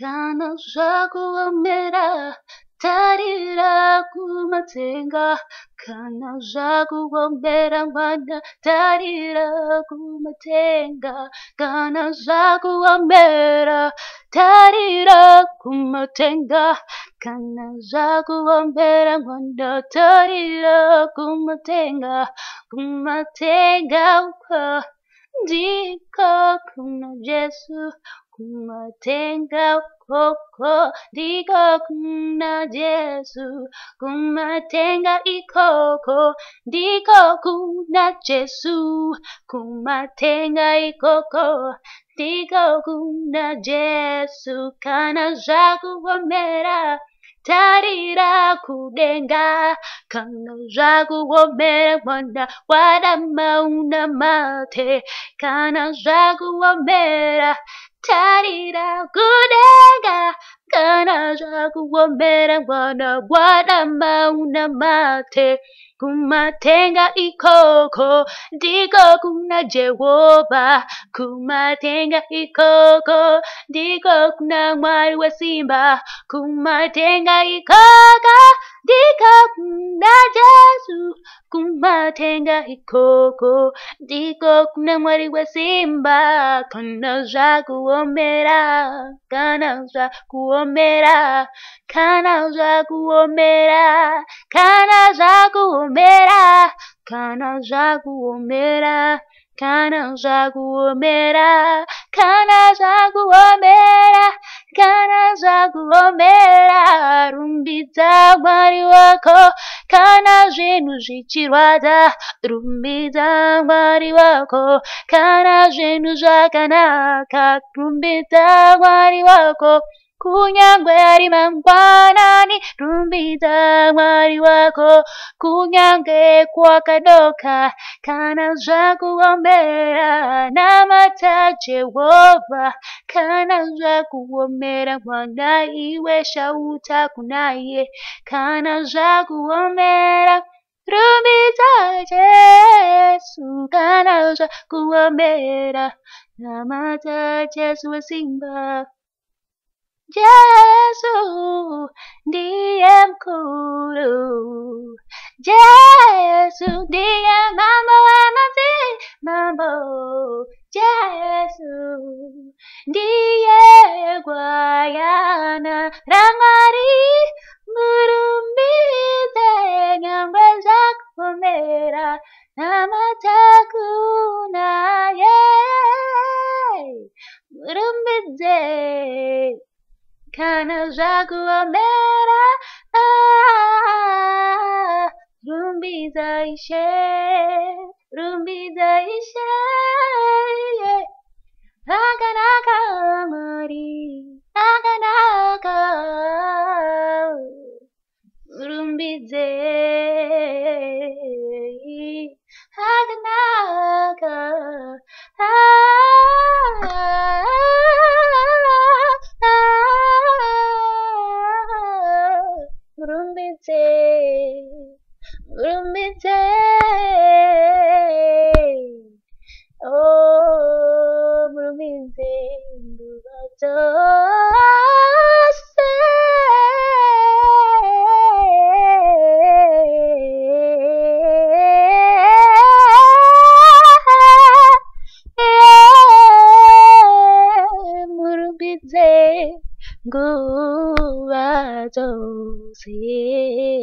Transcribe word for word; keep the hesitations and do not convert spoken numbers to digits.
Kana zvakuomera, tarira kumatenga. Kana zvakuomera mwana, tarira kumatenga. Kana zvakuomera, tarira kumatenga. Kana zvakuomera mwana, tarira kumatenga. Kumatenga uko ndiko kuna Jesu. Kumatenga koko ndiko kuna Jesu. Kumatenga ikoko ndiko kuna Jesu. Kumatenga ikoko ndiko kuna Jesu. Kana zvakuomera, tarira kudenga. Kana zvakuomera mwana, warama una mate. Kana zvakuomera, tarira kudenga. Kana zvakuomera mwana, warama una mate. Kumatenga ikoko ndiko kuna Jehova. Kumatenga ikoko ndiko kuna Mwari wa simba. Kumatenga ikoko ndiko kuna Jesu. Kumatenga ikoko ndiko kuna Mwari wa simba. Kana zvakuomera, kana zvakuomera, kana zvakuomera, kana zvakuomera, kana zvakuomera, kana zvakuomera, kana zvakuomera, kana zvakuomera. Rumbidza Mwari wako kana zvinhu zvichirwadza. Rumbidza Mwari wako kana zvinhu zvakanaka. Rumbidza Mwari wako kunyangwe ari mangwanani. Rumbidza Mwari wako kunyangwe kwakadoka. Kana zvakuomera, namata Jehova. Kana zvakuomera mwana, iwe shauta kunaye. Kana zvakuomera, rumbidza Jesu. Kana zvakuomera, namata Jesu wa simba. Jesu ndiye mkuu. Jesu ndiye mambo wa mambo. Jesu ndiye gwayana ramari. Murumbidze nyangwe zvakuomera, namata kunaye. Murumbidze Kana zvakuomera, ah, rumbidza Ishe, rumbidza Ishe, akanaka Mwari, akanaka. Rumbidze akanaka, ah. Rumbidze, rumbidze, oh, rumbidze, mbuvatose. Rumbidze, mbuvatose.